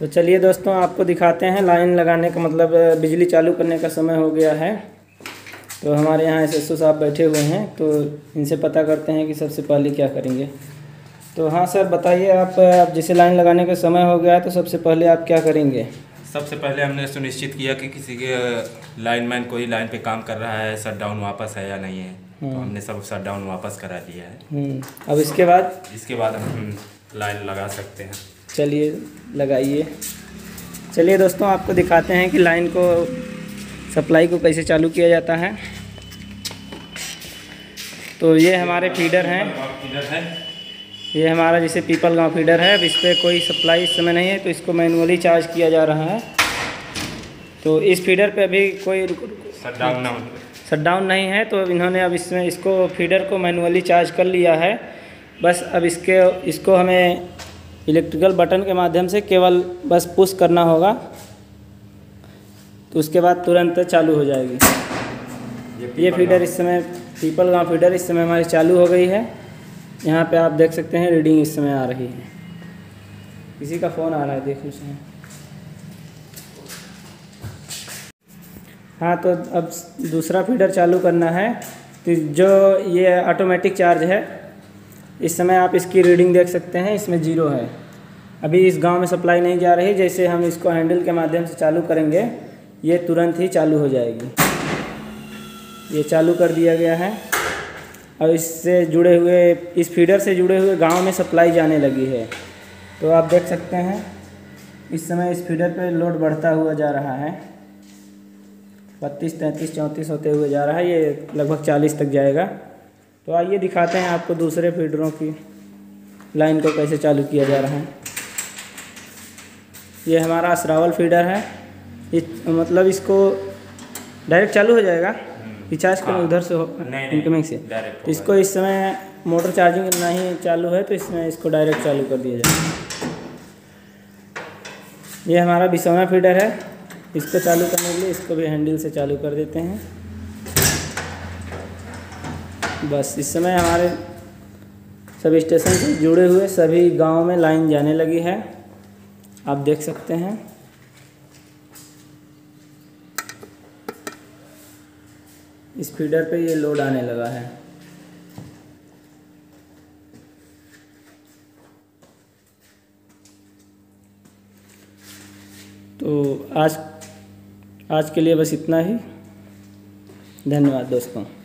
तो चलिए दोस्तों आपको दिखाते हैं लाइन लगाने का मतलब बिजली चालू करने का समय हो गया है। तो हमारे यहाँ एसएसओ साहब बैठे हुए हैं, तो इनसे पता करते हैं कि सबसे पहले क्या करेंगे। तो हाँ सर बताइए, आप जैसे लाइन लगाने का समय हो गया है तो सबसे पहले आप क्या करेंगे? सबसे पहले हमने सुनिश्चित किया कि किसी के लाइनमैन कोई लाइन पे काम कर रहा है, शट डाउन वापस है या नहीं है, तो हमने सब शट डाउन वापस करा दिया है। अब इसके बाद हम लाइन लगा सकते हैं। चलिए लगाइए। चलिए दोस्तों आपको दिखाते हैं कि लाइन को सप्लाई को कैसे चालू किया जाता है। तो ये हमारे फीडर हैं, ये हमारा जैसे पीपल गांव फीडर है। अब इस पर कोई सप्लाई इस समय नहीं है, तो इसको मैनुअली चार्ज किया जा रहा है। तो इस फीडर पे अभी कोई शटडाउन नहीं है, तो इन्होंने अब इसमें इसको फीडर को मैनुअली चार्ज कर लिया है। बस अब इसको हमें इलेक्ट्रिकल बटन के माध्यम से केवल बस पुश करना होगा, तो उसके बाद तुरंत चालू हो जाएगी। ये फीडर इस समय पीपल गाँव फीडर इस समय हमारी चालू हो गई है। यहाँ पे आप देख सकते हैं रीडिंग इस समय आ रही है। किसी का फ़ोन आ रहा है, देख लीजिए। हाँ तो अब दूसरा फीडर चालू करना है। तो जो ये ऑटोमेटिक चार्ज है, इस समय आप इसकी रीडिंग देख सकते हैं, इसमें ज़ीरो है। अभी इस गांव में सप्लाई नहीं जा रही। जैसे हम इसको हैंडल के माध्यम से चालू करेंगे, ये तुरंत ही चालू हो जाएगी। ये चालू कर दिया गया है और इससे जुड़े हुए इस फीडर से जुड़े हुए गांव में सप्लाई जाने लगी है। तो आप देख सकते हैं इस समय इस फीडर पे लोड बढ़ता हुआ जा रहा है। 32, 33, 34 होते हुए जा रहा है। ये लगभग 40 तक जाएगा। तो आइए दिखाते हैं आपको दूसरे फीडरों की लाइन को कैसे चालू किया जा रहा है। ये हमारा असरावल फीडर है। मतलब इसको डायरेक्ट चालू हो जाएगा, रिचार्ज करना उधर से इनकमिंग से। इसको इस समय मोटर चार्जिंग नहीं चालू है, तो इसमें इसको डायरेक्ट चालू कर दिया जाए। ये हमारा बिसौना फीडर है। इसको चालू करने के लिए इसको भी हैंडल से चालू कर देते हैं। बस इस समय हमारे सब स्टेशन से जुड़े हुए सभी गांव में लाइन जाने लगी है। आप देख सकते हैं। इस फीडर पे ये लोड आने लगा है। तो आज के लिए बस इतना ही। धन्यवाद दोस्तों।